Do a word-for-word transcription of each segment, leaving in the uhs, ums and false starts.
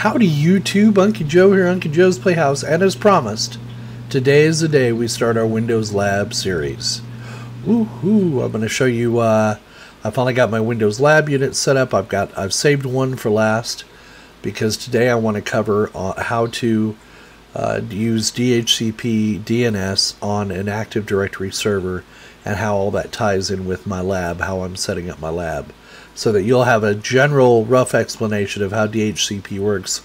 Howdy YouTube, Uncle Joe here, Uncle Joe's Playhouse, and as promised, today is the day we start our Windows Lab series. Woohoo! I'm going to show you, uh, I finally got my Windows Lab unit set up. I've got, I've saved one for last, because today I want to cover uh, how to uh, use D H C P D N S on an Active Directory server, and how all that ties in with my lab, how I'm setting up my lab, so that you'll have a general rough explanation of how D H C P works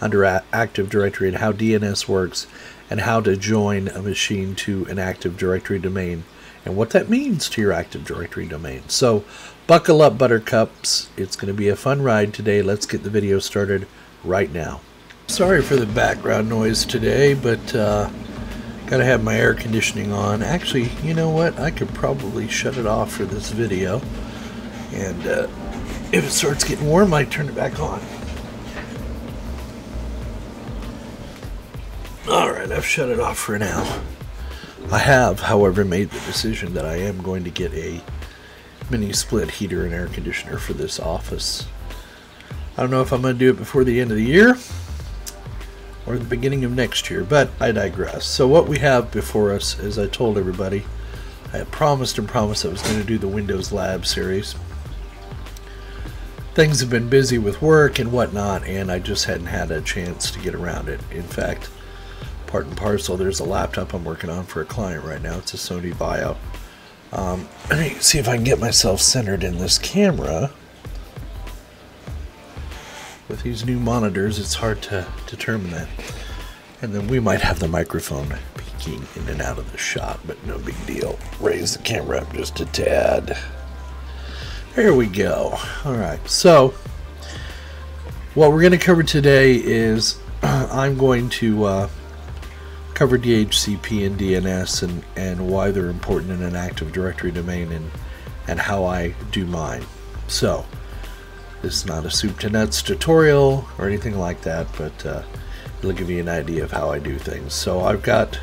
under Active Directory and how D N S works and how to join a machine to an Active Directory domain and what that means to your Active Directory domain. So buckle up, buttercups. It's going to be a fun ride today. Let's get the video started right now. Sorry for the background noise today, but uh, gotta have my air conditioning on. Actually, you know what? I could probably shut it off for this video. And uh, if it starts getting warm, I turn it back on. Alright, I've shut it off for now. I have, however, made the decision that I am going to get a mini split heater and air conditioner for this office. I don't know if I'm going to do it before the end of the year or the beginning of next year, but I digress. So what we have before us, as I told everybody, I had promised and promised I was going to do the Windows Lab series. Things have been busy with work and whatnot, and I just hadn't had a chance to get around it. In fact, part and parcel, there's a laptop I'm working on for a client right now. It's a Sony Vaio. Um, let me see if I can get myself centered in this camera. With these new monitors, it's hard to determine that. And then we might have the microphone peeking in and out of the shot, but no big deal. Raise the camera up just a tad. There we go. All right, so what we're going to cover today is I'm going to uh, cover D H C P and D N S and, and why they're important in an Active Directory domain and, and how I do mine. So this is not a soup to nuts tutorial or anything like that, but uh, it'll give you an idea of how I do things. So I've got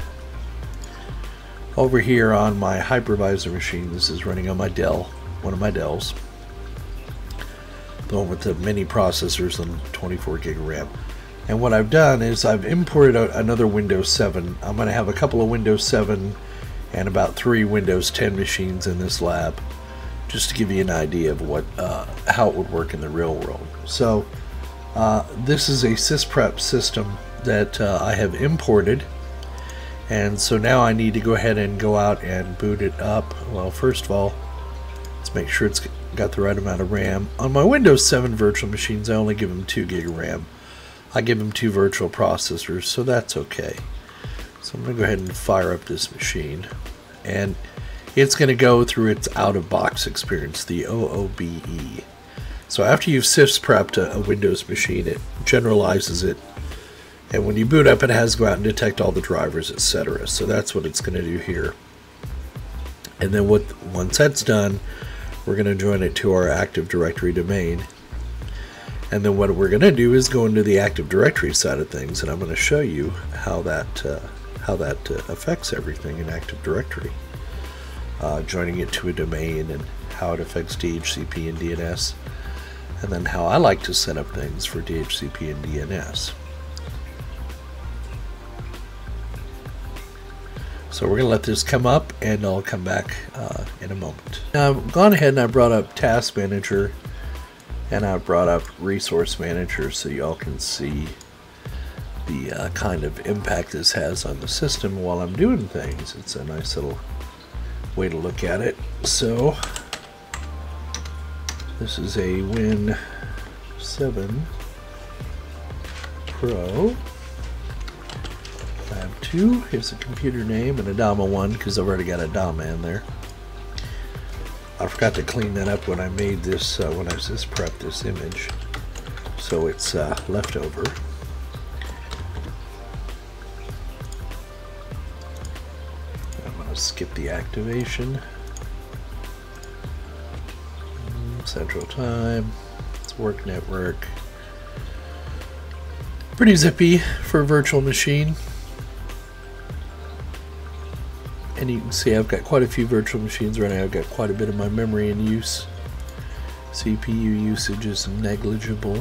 over here on my hypervisor machine, this is running on my Dell, one of my Dells, the one with the mini processors and twenty-four gig RAM. And what I've done is I've imported a, another Windows seven. I'm going to have a couple of Windows seven and about three Windows ten machines in this lab, just to give you an idea of what uh, how it would work in the real world. So uh, this is a sysprep system that uh, I have imported. And so now I need to go ahead and go out and boot it up. Well, first of all, let's make sure it's got the right amount of RAM. On my Windows seven virtual machines, I only give them two gig of RAM. I give them two virtual processors, so that's okay. So I'm going to go ahead and fire up this machine. And it's going to go through its out-of-box experience, the O O B E. So after you've sysprepped a, a Windows machine, it generalizes it. And when you boot up, it has to go out and detect all the drivers, et cetera. So that's what it's going to do here. And then what, once that's done, we're going to join it to our Active Directory domain. And then what we're going to do is go into the Active Directory side of things, and I'm going to show you how that uh, how that uh, affects everything in Active Directory, uh, joining it to a domain and how it affects D H C P and D N S, and then how I like to set up things for D H C P and D N S. So we're going to let this come up, and I'll come back uh, in a moment. Now, I've gone ahead and I brought up Task Manager, and I brought up Resource Manager so y'all can see the uh, kind of impact this has on the system while I'm doing things. It's a nice little way to look at it. So this is a Win seven Pro. Lab two, here's a computer name, and Adama one, because I've already got Adama in there. I forgot to clean that up when I made this, uh, when I just prepped this image, so it's uh, leftover. I'm going to skip the activation. Central Time, it's work network. Pretty zippy for a virtual machine. And you can see I've got quite a few virtual machines running. I've got quite a bit of my memory in use. C P U usage is negligible.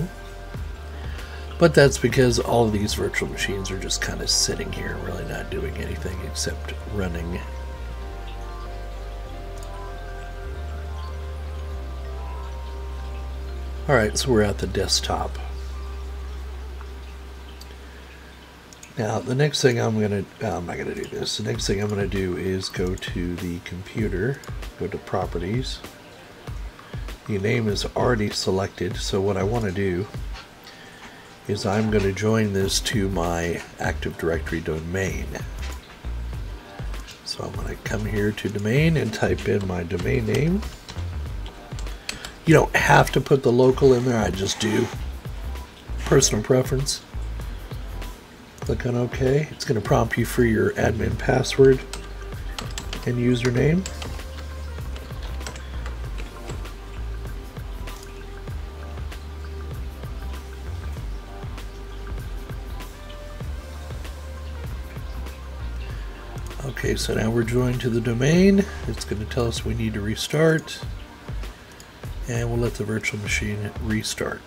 But that's because all of these virtual machines are just kind of sitting here, really not doing anything except running. All right, so we're at the desktop. Now, the next thing I'm gonna, oh, I'm not gonna do this. The next thing I'm gonna do is go to the computer, go to properties. The name is already selected, so what I wanna do is I'm going to join this to my Active Directory domain. So I'm going to come here to domain and type in my domain name. You don't have to put the local in there, I just do. Personal preference. Click on OK. It's going to prompt you for your admin password and username. Okay, so now we're joined to the domain. It's going to tell us we need to restart, and we'll let the virtual machine restart.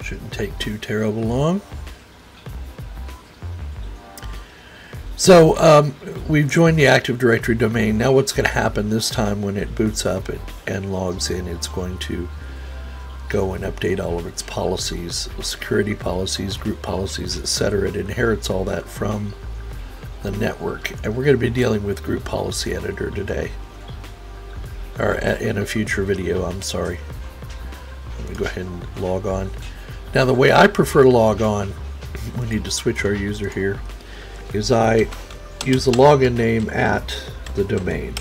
Shouldn't take too terrible long. So um, we've joined the Active Directory domain. Now what's going to happen this time when it boots up and logs in, it's going to go and update all of its policies, security policies, group policies, et cetera. It inherits all that from the network, and we're going to be dealing with Group Policy Editor today, or in a future video. I'm sorry. Let me go ahead and log on. Now, the way I prefer to log on, we need to switch our user here, is I use the login name at the domain,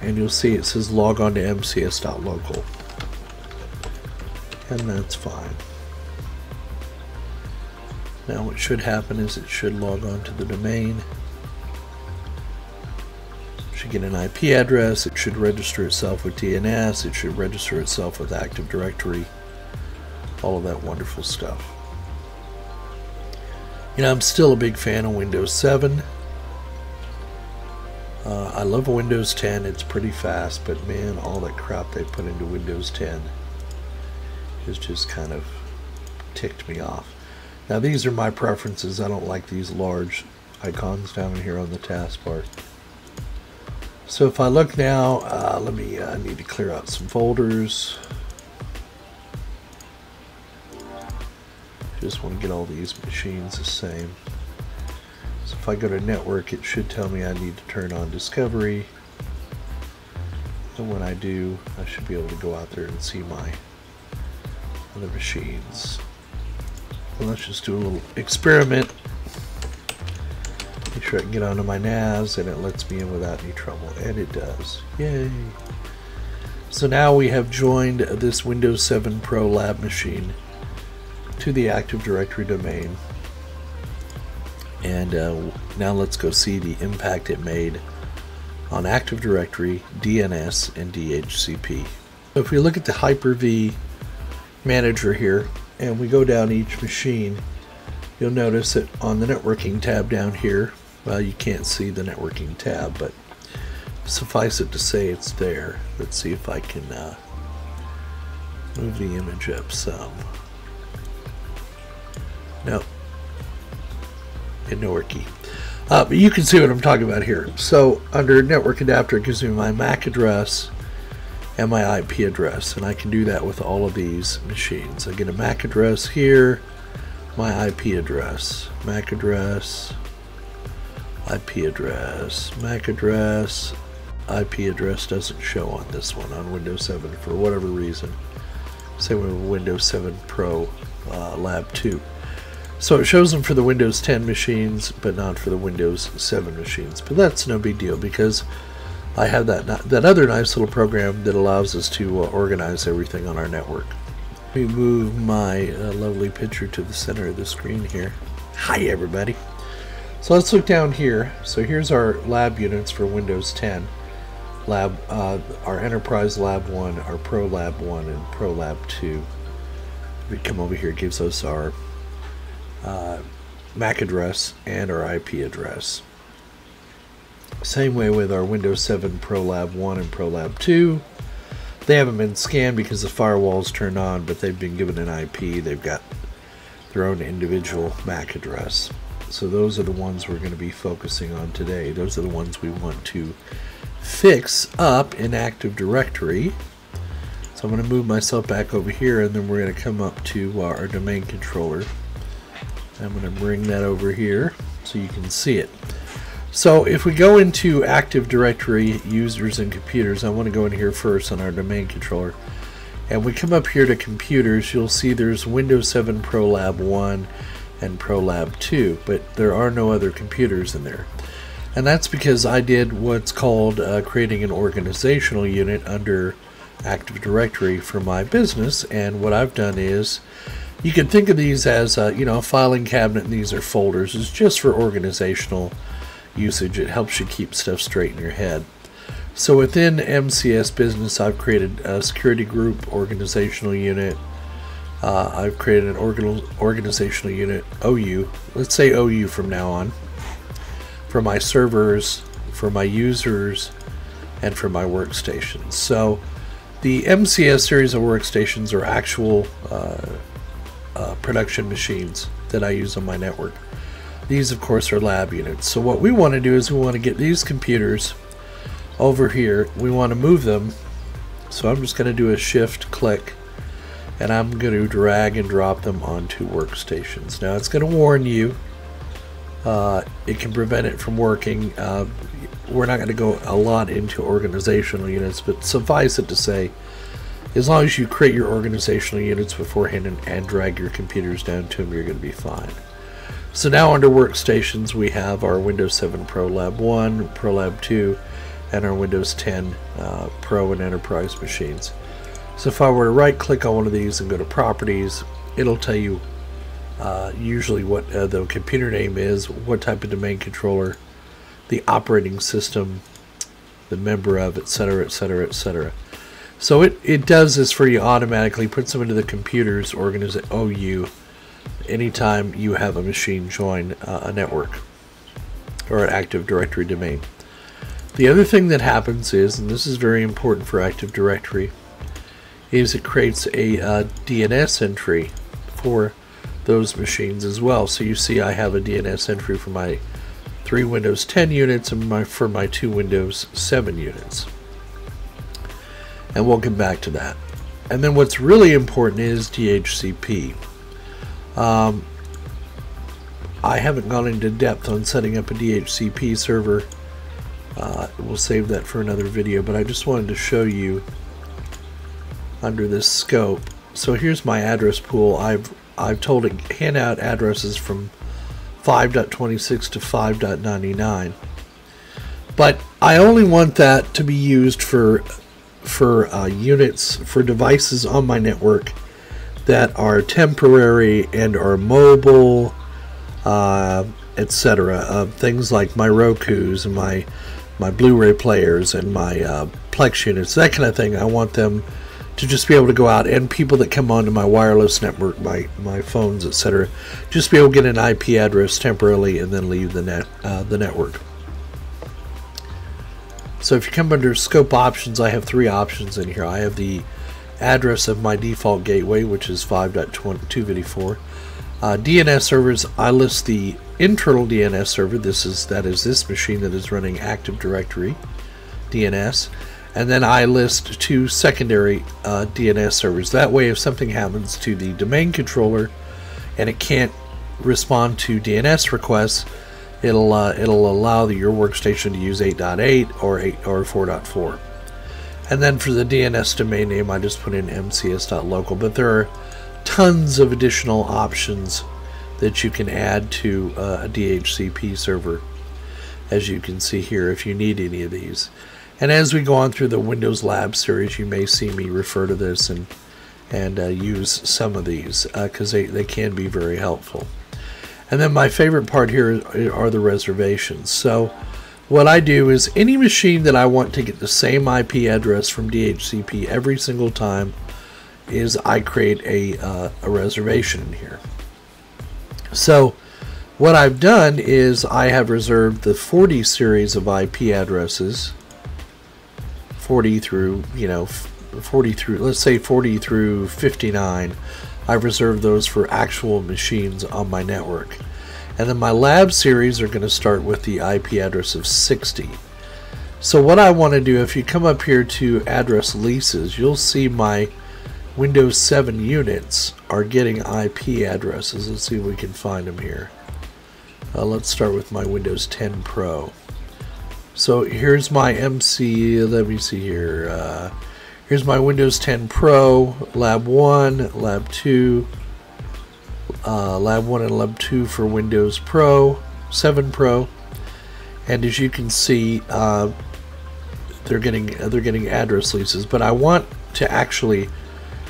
and you'll see it says log on to m c s dot local, and that's fine. Now what should happen is it should log on to the domain, it should get an I P address, it should register itself with D N S, it should register itself with Active Directory, all of that wonderful stuff. You know, I'm still a big fan of Windows seven. Uh, I love Windows ten, it's pretty fast, but man, all that crap they put into Windows ten has just kind of ticked me off. Now these are my preferences. I don't like these large icons down here on the taskbar. So if I look now, uh, let me, I uh, need to clear out some folders. Just want to get all these machines the same. So if I go to network, it should tell me I need to turn on discovery. And when I do, I should be able to go out there and see my other machines. Let's just do a little experiment. Make sure I can get onto my N A S, and it lets me in without any trouble, and it does. Yay! So now we have joined this Windows seven Pro Lab machine to the Active Directory domain, and uh, now let's go see the impact it made on Active Directory, D N S, and D H C P. So if we look at the Hyper-V manager here, and we go down each machine, you'll notice that on the networking tab down here, well, you can't see the networking tab, but suffice it to say it's there. Let's see if I can uh, move the image up some. No, and networky. Uh, but you can see what I'm talking about here. So under network adapter, it gives me my M A C address and my I P address, and I can do that with all of these machines. I get a M A C address here, my I P address, M A C address, I P address, M A C address. I P address doesn't show on this one on Windows seven for whatever reason. Same with Windows seven Pro uh, Lab two. So it shows them for the Windows ten machines, but not for the Windows seven machines. But that's no big deal, because I have that, that other nice little program that allows us to uh, organize everything on our network. Let me move my uh, lovely picture to the center of the screen here. Hi, everybody. So let's look down here. So here's our lab units for Windows ten. Lab, uh, our Enterprise Lab one, our Pro Lab one, and Pro Lab two. We come over here, it gives us our uh, M A C address and our I P address. Same way with our Windows seven Pro Lab one and Pro Lab two. They haven't been scanned because the firewall's turned on, but they've been given an I P. They've got their own individual MAC address. So those are the ones we're going to be focusing on today. Those are the ones we want to fix up in Active Directory. So I'm going to move myself back over here, and then we're going to come up to our domain controller. I'm going to bring that over here so you can see it. So if we go into Active Directory users and computers, I want to go in here first on our domain controller, and we come up here to computers. You'll see there's Windows seven Pro Lab one and Pro Lab two, but there are no other computers in there, and that's because I did what's called uh, creating an organizational unit under Active Directory for my business. And what I've done is, you can think of these as uh, you know, a filing cabinet, and these are folders. It's just for organizational usage. It helps you keep stuff straight in your head. So within M C S Business, I've created a security group organizational unit. Uh, I've created an organ organizational unit, O U. Let's say O U from now on, for my servers, for my users, and for my workstations. So the M C S series of workstations are actual uh, uh, production machines that I use on my network. These, of course, are lab units. So what we want to do is we want to get these computers over here. We want to move them. So I'm just going to do a shift click, and I'm going to drag and drop them onto workstations. Now it's going to warn you. Uh, it can prevent it from working. Uh, we're not going to go a lot into organizational units, but suffice it to say, as long as you create your organizational units beforehand and, and drag your computers down to them, you're going to be fine. So now under workstations, we have our Windows seven Pro Lab one, Pro Lab two, and our Windows ten uh, Pro and Enterprise machines. So if I were to right click on one of these and go to properties, it'll tell you uh, usually what uh, the computer name is, what type of domain controller, the operating system, the member of, etc, etc, et cetera. So it, it does this for you automatically, puts them into the computers organization O U anytime you have a machine join uh, a network or an Active Directory domain. The other thing that happens is, and this is very important for Active Directory, is it creates a uh, D N S entry for those machines as well. So you see I have a D N S entry for my three Windows ten units and my for my two Windows seven units. And we'll come back to that. And then what's really important is D H C P. Um, I haven't gone into depth on setting up a D H C P server. Uh, we'll save that for another video, but I just wanted to show you under this scope. So here's my address pool. I've I've told it hand out addresses from five point twenty-six to five point ninety-nine, but I only want that to be used for for uh, units, for devices on my network that are temporary and are mobile, uh, et cetera. Uh, things like my Rokus and my my Blu-ray players and my uh, Plex units, that kind of thing. I want them to just be able to go out, and people that come onto my wireless network, my my phones, et cetera, just be able to get an I P address temporarily and then leave the net uh, the network. So if you come under Scope Options, I have three options in here. I have the address of my default gateway, which is five point two fifty-four. Uh, D N S servers, I list the internal D N S server. This is that is this machine that is running Active Directory D N S, and then I list two secondary uh, D N S servers. That way, if something happens to the domain controller and it can't respond to D N S requests, it'll uh, it'll allow the, your workstation to use eight point eight or eight or four point four. And then for the D N S domain name, I just put in M C S dot local, but there are tons of additional options that you can add to a D H C P server, as you can see here, if you need any of these. And as we go on through the Windows Lab series, you may see me refer to this and and uh, use some of these, because uh, they, they can be very helpful. And then my favorite part here are the reservations. So what I do is, any machine that I want to get the same I P address from D H C P every single time, is I create a, uh, a reservation in here. So what I've done is I have reserved the forty series of I P addresses, forty through, you know, forty through, let's say forty through fifty-nine, I reserve those for actual machines on my network. And then my lab series are going to start with the I P address of sixty. So what I want to do, if you come up here to address leases, you'll see my Windows seven units are getting I P addresses. Let's see if we can find them here. Uh, let's start with my Windows ten Pro. So here's my M C, let me see here. Uh, here's my Windows ten Pro, Lab one, Lab two, uh, Lab one and Lab two for Windows Pro, seven Pro. And as you can see, uh, they're getting they're getting address leases, but I want to actually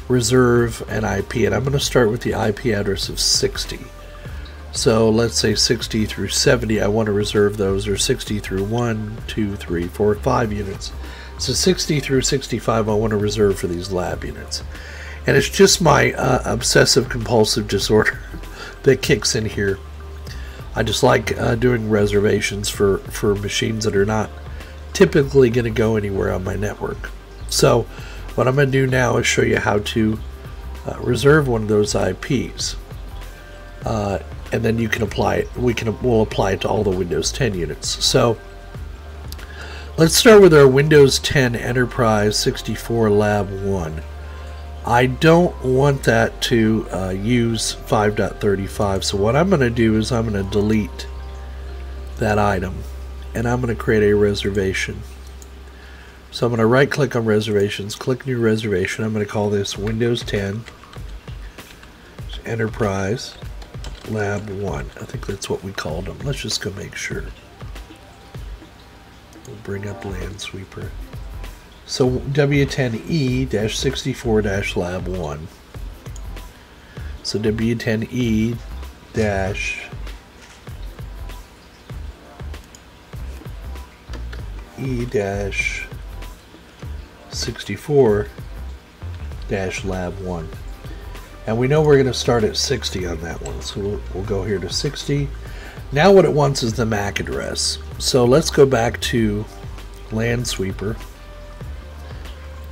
reserve an I P, and I'm going to start with the I P address of sixty. So let's say sixty through seventy, I want to reserve those, or sixty through one, two, three, four, five units. So sixty through sixty-five I want to reserve for these lab units. And it's just my uh, obsessive compulsive disorder that kicks in here. I just like uh, doing reservations for, for machines that are not typically going to go anywhere on my network. So what I'm going to do now is show you how to uh, reserve one of those I Ps. Uh, and then you can apply it. We can we'll apply it to all the Windows ten units. So let's start with our Windows ten Enterprise sixty-four Lab one. I don't want that to uh, use five point thirty-five. So what I'm going to do is I'm going to delete that item, and I'm going to create a reservation. So I'm going to right-click on reservations, click New Reservation. I'm going to call this Windows ten Enterprise Lab one. I think that's what we called them. Let's just go make sure. We'll bring up Lansweeper. So W ten E dash sixty-four dash lab one. So W ten E dash E dash sixty-four dash lab one. And we know we're going to start at sixty on that one, so we'll, we'll go here to sixty. Now what it wants is the M A C address. So let's go back to Lansweeper.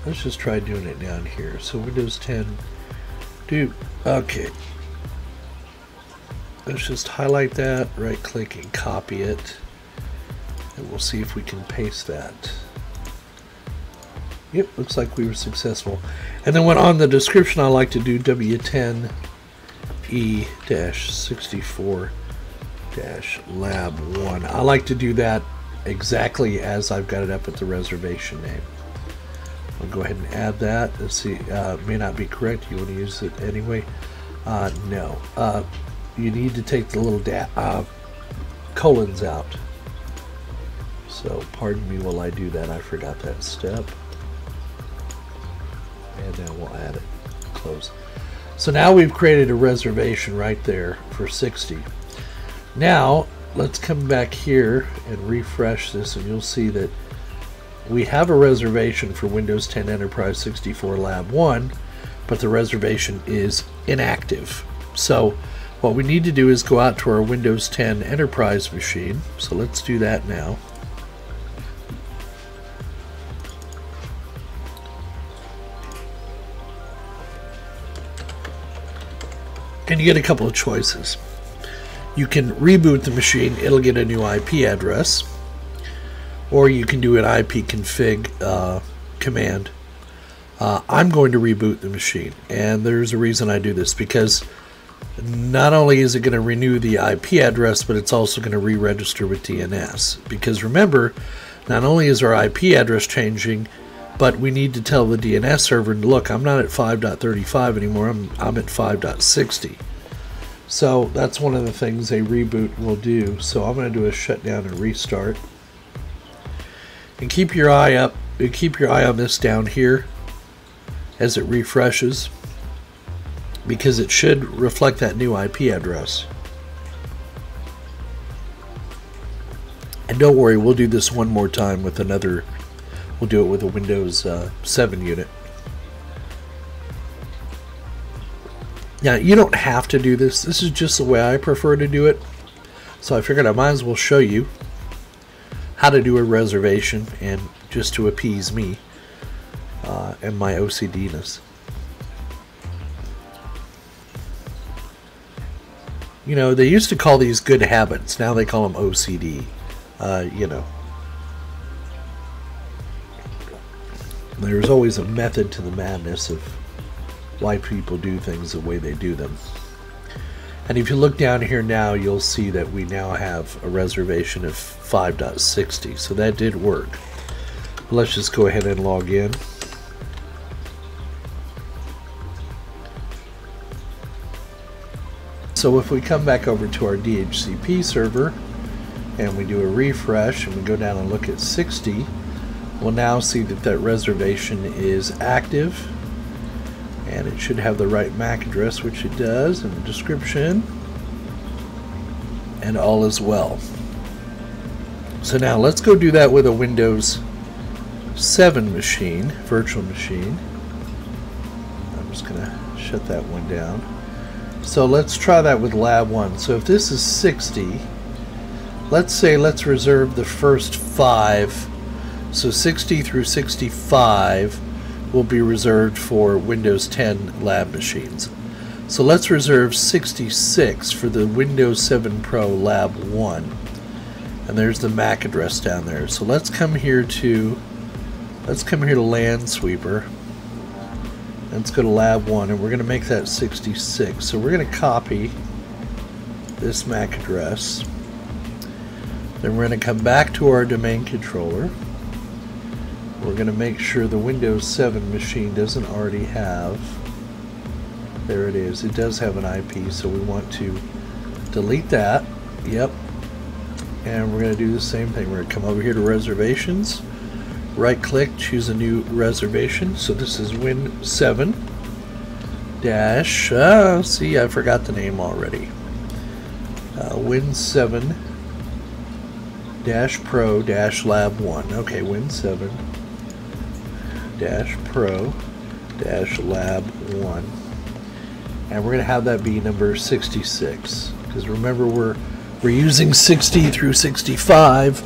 Let's just try doing it down here. So Windows ten, do okay. Let's just highlight that, right-click and copy it, and we'll see if we can paste that. Yep, looks like we were successful. And then when on the description, I like to do W ten E dash sixty-four dash lab one. I like to do that exactly as I've got it up at the reservation name. I'll go ahead and add that. Let's see, uh, it may not be correct. You want to use it anyway? Uh, no. Uh, you need to take the little da uh, colons out. So pardon me while I do that. I forgot that step. And now we'll add it. Close. So now we've created a reservation right there for sixty. Now let's come back here and refresh this, and you'll see that we have a reservation for Windows ten Enterprise sixty-four Lab one, but the reservation is inactive. So what we need to do is go out to our Windows ten Enterprise machine. So let's do that now. And you get a couple of choices. You can reboot the machine, it'll get a new I P address, or you can do an I P config uh, command. Uh, I'm going to reboot the machine, and there's a reason I do this, because not only is it going to renew the I P address, but it's also going to re-register with D N S. Because remember, not only is our I P address changing, but we need to tell the D N S server, look, I'm not at five point thirty-five anymore, I'm, I'm at five point sixty. So that's one of the things a reboot will do. So I'm going to do a shutdown and restart. And keep your eye up, keep your eye on this down here as it refreshes, because it should reflect that new I P address. And don't worry, we'll do this one more time with another. We'll do it with a Windows uh, seven unit. Now, you don't have to do this. This is just the way I prefer to do it. So I figured I might as well show you how to do a reservation, and just to appease me. Uh, and my O C D-ness. You know, they used to call these good habits. Now they call them O C D. Uh, you know. There's always a method to the madness of why people do things the way they do them. And if you look down here now, you'll see that we now have a reservation of five point sixty. So that did work. But let's just go ahead and log in. So if we come back over to our D H C P server and we do a refresh and we go down and look at sixty, we'll now see that that reservation is active and it should have the right M A C address, which it does, and the description, and all is well. So now let's go do that with a Windows seven machine, virtual machine. I'm just gonna shut that one down. So let's try that with lab one. So if this is sixty, let's say let's reserve the first five. So sixty through sixty-five will be reserved for Windows ten lab machines. So let's reserve sixty-six for the Windows seven Pro lab one. And there's the M A C address down there. So let's come here to let's come here to Lansweeper. Let's go to lab one, and we're going to make that sixty-six. So we're going to copy this M A C address. Then we're going to come back to our domain controller. We're going to make sure the Windows seven machine doesn't already have, there it is, it does have an I P, so we want to delete that. Yep. And we're going to do the same thing. We're going to come over here to reservations. Right click, choose a new reservation. So this is Win seven dash, uh, see I forgot the name already, uh, Win seven dash pro dash lab one. Okay, Win seven dash pro dash lab one, and we're gonna have that be number sixty-six, because remember we're we're using sixty through sixty-five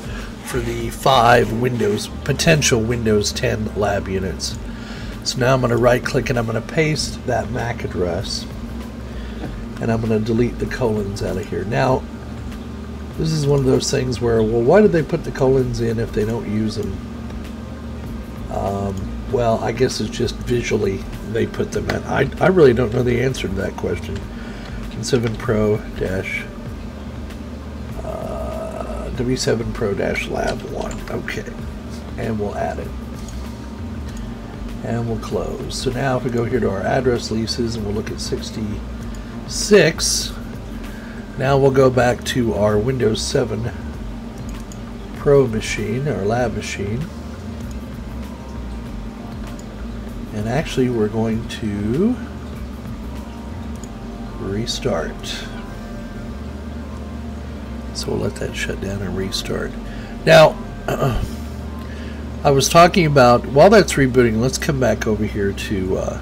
for the five Windows, potential Windows ten lab units. So now I'm going to right click and I'm going to paste that M A C address, and I'm going to delete the colons out of here. Now this is one of those things where, well, why did they put the colons in if they don't use them? Um, well, I guess it's just visually they put them in. I, I really don't know the answer to that question. seven Pro dash W seven Pro-Lab one. Okay, and we'll add it and we'll close. So now if we go here to our address leases and we'll look at sixty-six, now we'll go back to our Windows seven Pro machine, our lab machine, and actually we're going to restart. So we'll let that shut down and restart. Now, uh, I was talking about, while that's rebooting, let's come back over here to uh,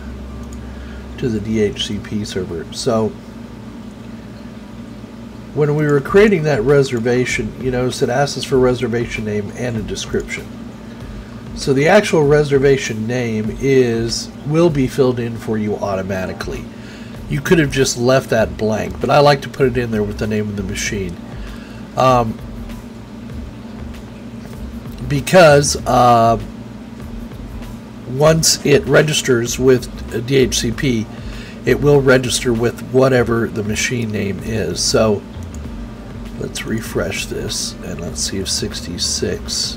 to the D H C P server. So when we were creating that reservation, you notice it asked us for a reservation name and a description. So the actual reservation name is will be filled in for you automatically. You could have just left that blank, but I like to put it in there with the name of the machine. Um, because uh, once it registers with D H C P, it will register with whatever the machine name is. So let's refresh this and let's see if sixty-six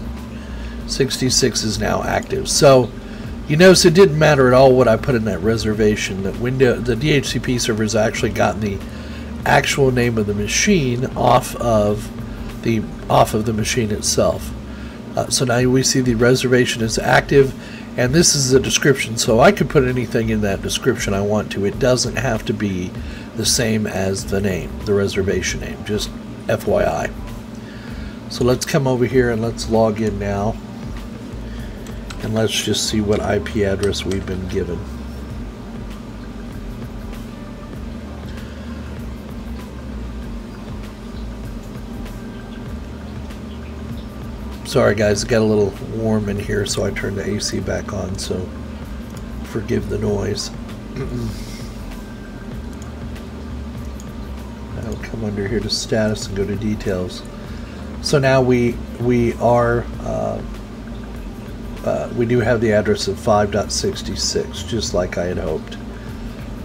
is now active. So you notice it didn't matter at all what I put in that reservation. That window, the D H C P server has actually gotten the actual name of the machine off of the off of the machine itself. Uh, so now we see the reservation is active, and this is the description, so I could put anything in that description I want to. It doesn't have to be the same as the name, the reservation name, just F Y I. So let's come over here and let's log in now, and let's just see what I P address we've been given. Sorry guys, it got a little warm in here, so I turned the A C back on, so forgive the noise. I'll come under here to status and go to details. So now we we are uh, uh, we do have the address of five dot sixty-six, just like I had hoped,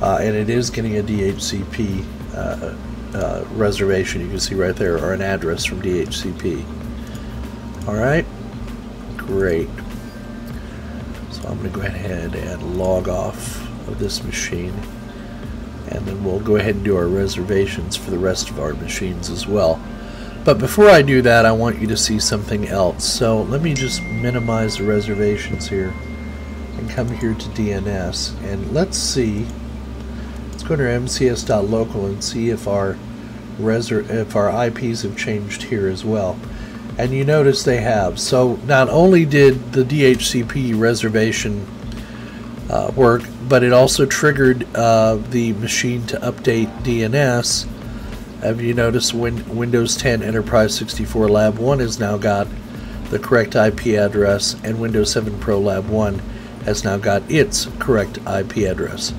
uh, and it is getting a D H C P uh, uh, reservation. You can see right there, or an address from D H C P. All right, great. So I'm going to go ahead and log off of this machine, and then we'll go ahead and do our reservations for the rest of our machines as well. But before I do that, I want you to see something else. So let me just minimize the reservations here and come here to D N S, and let's see. Let's go to M C S dot local and see if our reser if our I Ps have changed here as well. And you notice they have. So not only did the D H C P reservation uh, work, but it also triggered uh, the machine to update D N S. Have you noticed when Windows ten Enterprise sixty-four Lab one has now got the correct I P address, and Windows seven Pro Lab one has now got its correct I P address.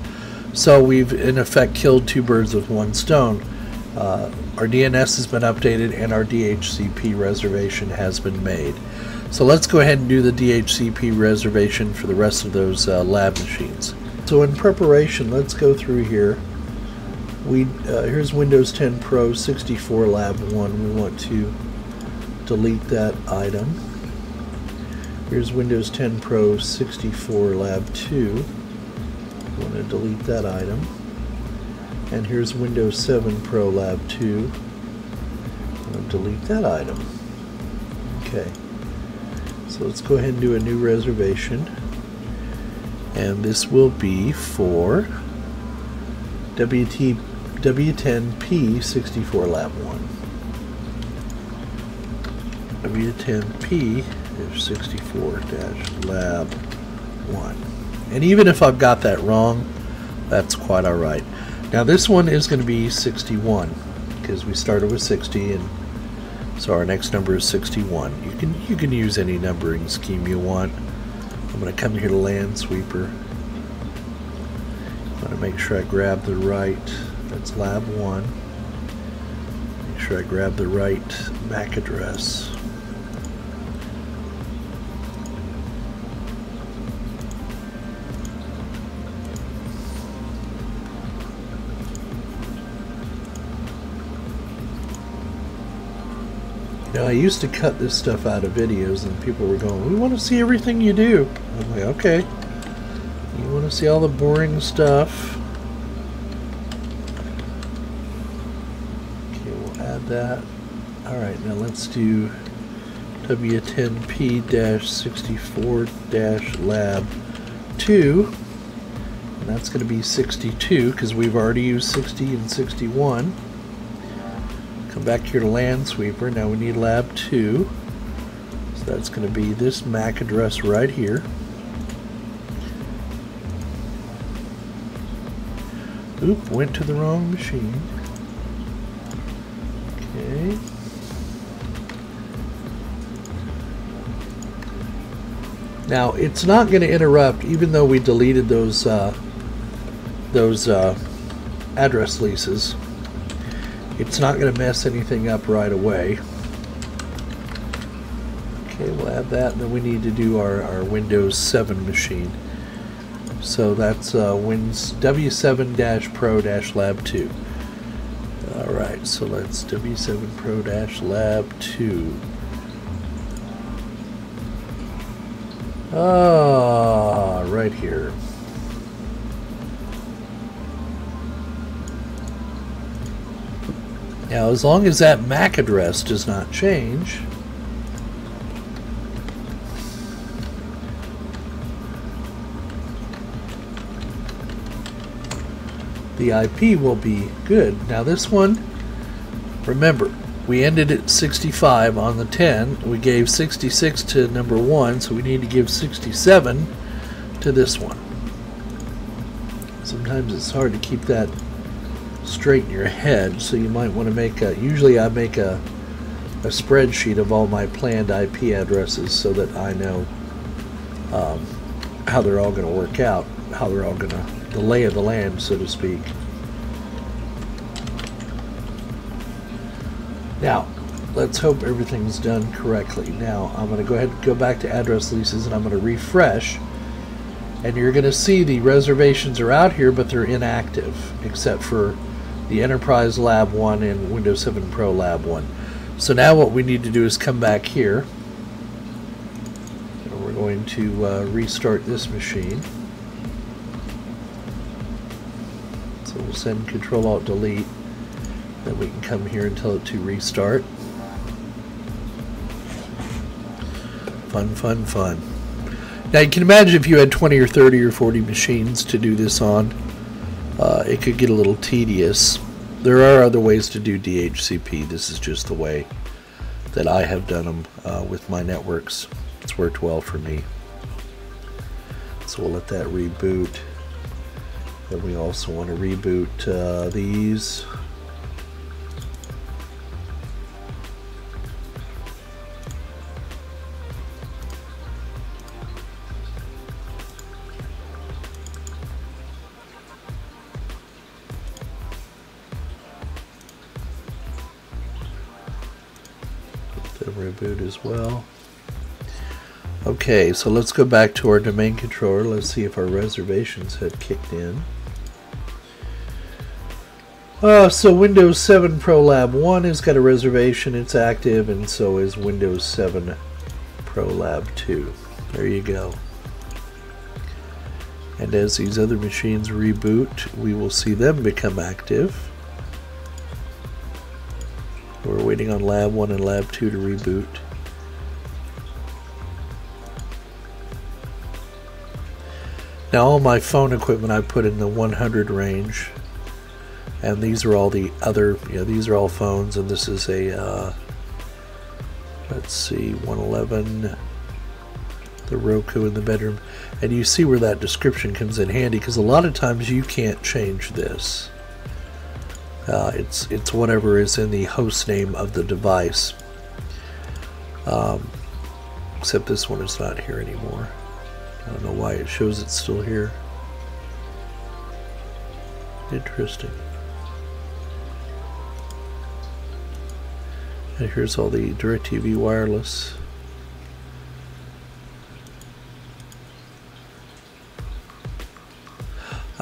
So we've in effect killed two birds with one stone. Uh, our D N S has been updated and our D H C P reservation has been made. So let's go ahead and do the D H C P reservation for the rest of those uh, lab machines. So in preparation, let's go through here. We, uh, here's Windows ten Pro sixty-four Lab one. We want to delete that item. Here's Windows ten Pro sixty-four Lab two. We want to delete that item. And here's Windows seven Pro Lab two. I'm going to delete that item. Okay. So let's go ahead and do a new reservation. And this will be for W T W ten P sixty-four Lab one. W ten P is sixty-four Lab one. And even if I've got that wrong, that's quite all right. Now this one is going to be sixty-one, because we started with sixty, and so our next number is sixty-one. You can you can use any numbering scheme you want. I'm going to come here to Lansweeper. I'm going to make sure I grab the right, that's lab one. Make sure I grab the right M A C address. Now I used to cut this stuff out of videos and people were going, we want to see everything you do. I'm like, okay. You want to see all the boring stuff. Okay, we'll add that. Alright, now let's do W ten P sixty-four Lab two. And that's going to be sixty-two, because we've already used sixty and sixty-one. Come back here to Lansweeper. Now we need Lab two. So that's going to be this M A C address right here. Oop, went to the wrong machine. Okay. Now it's not going to interrupt, even though we deleted those uh, those uh, address leases. It's not going to mess anything up right away. Okay, we'll add that, and then we need to do our, our Windows seven machine. So that's uh, W seven Pro Lab two. Alright, so let's W seven Pro Lab two. Ah, right here. Now, as long as that M A C address does not change, the I P will be good. Now, this one, remember, we ended at sixty-five on the ten. We gave sixty-six to number one, so we need to give sixty-seven to this one. Sometimes it's hard to keep that straight in your head, so you might want to make a, usually I make a, a spreadsheet of all my planned I P addresses so that I know um, how they're all going to work out. how they're all gonna, the lay of the land, so to speak. Now, let's hope everything's done correctly. Now, I'm going to go ahead and go back to address leases, and I'm going to refresh. And you're going to see the reservations are out here, but they're inactive, except for the Enterprise Lab one and Windows seven Pro Lab one. So now what we need to do is come back here. And we're going to uh, restart this machine. So we'll send Control Alt Delete. Then we can come here and tell it to restart. Fun, fun, fun. Now you can imagine if you had twenty or thirty or forty machines to do this on, uh, it could get a little tedious. There are other ways to do D H C P. This is just the way that I have done them uh, with my networks. It's worked well for me. So we'll let that reboot. Then we also want to reboot uh, these. Reboot as well. Okay, so let's go back to our domain controller. Let's see if our reservations have kicked in. Uh, so Windows seven Pro Lab one has got a reservation. It's active, and so is Windows seven Pro Lab two. There you go. And as these other machines reboot, we will see them become active. We're waiting on Lab one and Lab two to reboot. Now all my phone equipment I put in the one hundred range, and these are all the other, you know, these are all phones, and this is a, uh, let's see, one eleven, the Roku in the bedroom. And you see where that description comes in handy, because a lot of times you can't change this. Uh, it's it's whatever is in the host name of the device, um, except this one is not here anymore. I don't know why it shows it's still here. Interesting. And here's all the DirecTV wireless.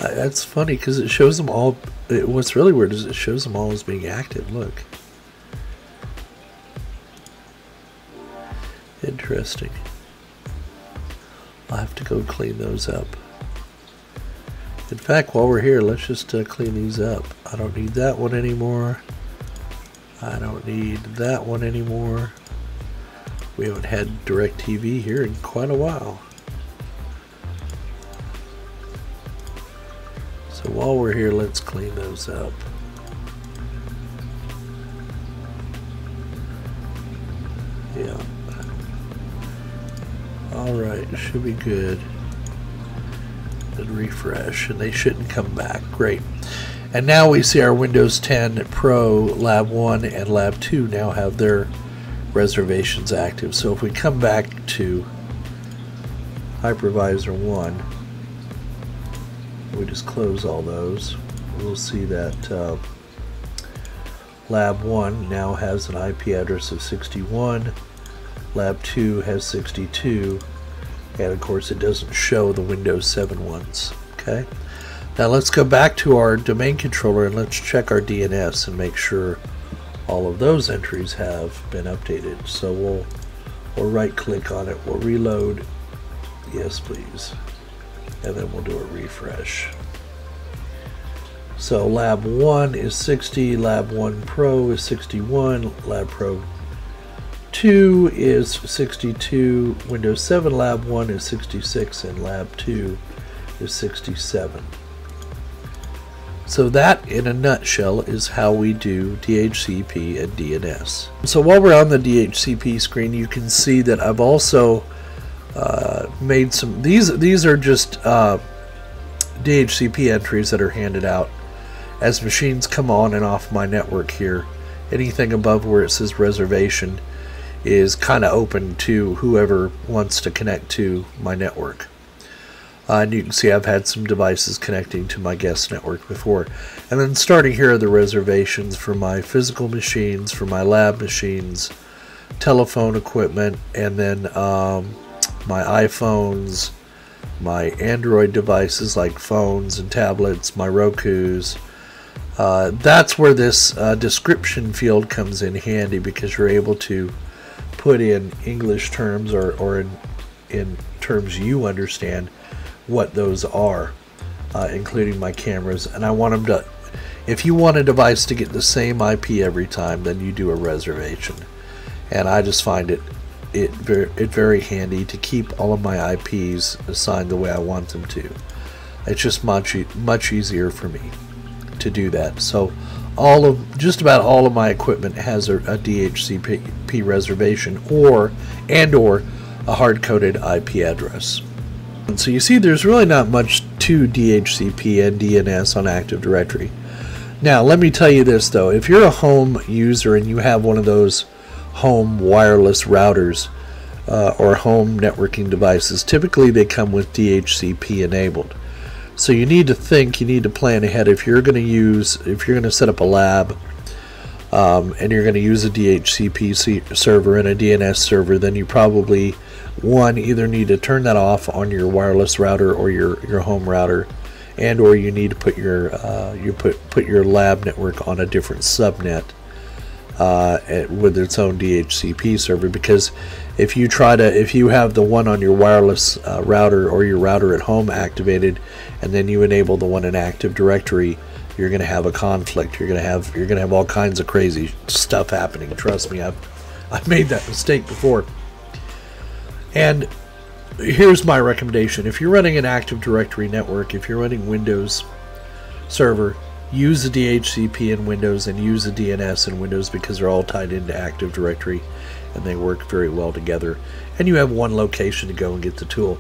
Uh, that's funny because it shows them all. It, what's really weird is it shows them all as being active. Look. Interesting. I'll have to go clean those up. In fact, while we're here, let's just uh, clean these up. I don't need that one anymore. I don't need that one anymore. We haven't had DirecTV here in quite a while. So while we're here, let's clean those up. Yeah. All right, should be good. And refresh, and they shouldn't come back. Great. And now we see our Windows ten Pro Lab one and Lab two now have their reservations active. So if we come back to Hypervisor one, we just close all those, we'll see that uh, Lab one now has an I P address of sixty-one, Lab two has sixty-two, and of course it doesn't show the Windows seven ones. Okay, now let's go back to our domain controller and let's check our D N S and make sure all of those entries have been updated. So we'll, we'll right click on it, we'll reload, yes please, and then we'll do a refresh. So Lab one is sixty, Lab one Pro is sixty-one, Lab Pro two is sixty-two, Windows seven Lab one is sixty-six, and Lab two is sixty-seven. So that, in a nutshell, is how we do D H C P and D N S. So while we're on the D H C P screen, you can see that I've also Uh, made some, these these are just uh, D H C P entries that are handed out as machines come on and off my network here. Anything above where it says reservation is kind of open to whoever wants to connect to my network. Uh, and you can see I've had some devices connecting to my guest network before. And then starting here are the reservations for my physical machines, for my lab machines, telephone equipment, and then um, my iPhones, my Android devices like phones and tablets, my Rokus. Uh, that's where this uh, description field comes in handy, because you're able to put in English terms or, or in, in terms you understand what those are, uh, including my cameras. And I want them to, if you want a device to get the same I P every time, then you do a reservation. And I just find it it very, it very handy to keep all of my I Ps assigned the way I want them to. It's just much much easier for me to do that. So all of just about all of my equipment has a, a D H C P reservation or and or a hard-coded I P address. And so you see there's really not much to D H C P and D N S on Active Directory. Now let me tell you this though, if you're a home user and you have one of those home wireless routers uh, or home networking devices, typically they come with D H C P enabled. So you need to think, you need to plan ahead if you're going to use, if you're going to set up a lab um, and you're going to use a D H C P server and a D N S server, then you probably, one, either need to turn that off on your wireless router or your, your home router, and or you need to put your uh, you put put your lab network on a different subnet uh, with its own D H C P server, because if you try to if you have the one on your wireless uh, router or your router at home activated and then you enable the one in Active Directory, you're gonna have a conflict. You're gonna have you're gonna have all kinds of crazy stuff happening. Trust me, I've I've made that mistake before. And here's my recommendation. If you're running an Active Directory network, if you're running Windows Server, use a D H C P in Windows and use a D N S in Windows, because they're all tied into Active Directory and they work very well together. And you have one location to go and get the tool.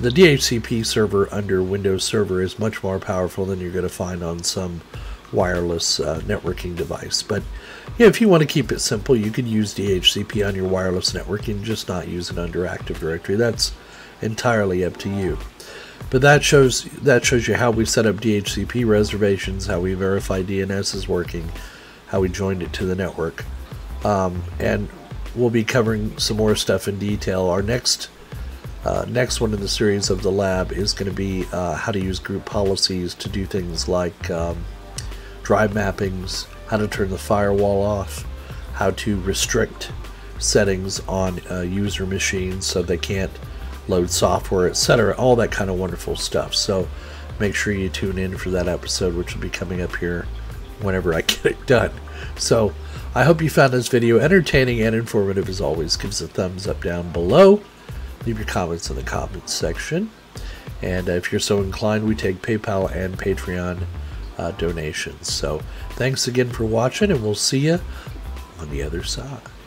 The D H C P server under Windows Server is much more powerful than you're going to find on some wireless uh, networking device. But yeah, if you want to keep it simple, you could use D H C P on your wireless network and just not use it under Active Directory. That's entirely up to you. But that shows that shows you how we set up D H C P reservations, how we verify D N S is working, how we joined it to the network. Um, and we'll be covering some more stuff in detail. Our next uh, next one in the series of the lab is going to be uh, how to use group policies to do things like um, drive mappings, how to turn the firewall off, how to restrict settings on uh, user machines so they can't load software, et cetera. All that kind of wonderful stuff. So make sure you tune in for that episode, which will be coming up here whenever I get it done. So I hope you found this video entertaining and informative as always. Give us a thumbs up down below. Leave your comments in the comments section. And if you're so inclined, we take PayPal and Patreon Uh, donations. So thanks again for watching, and we'll see you on the other side.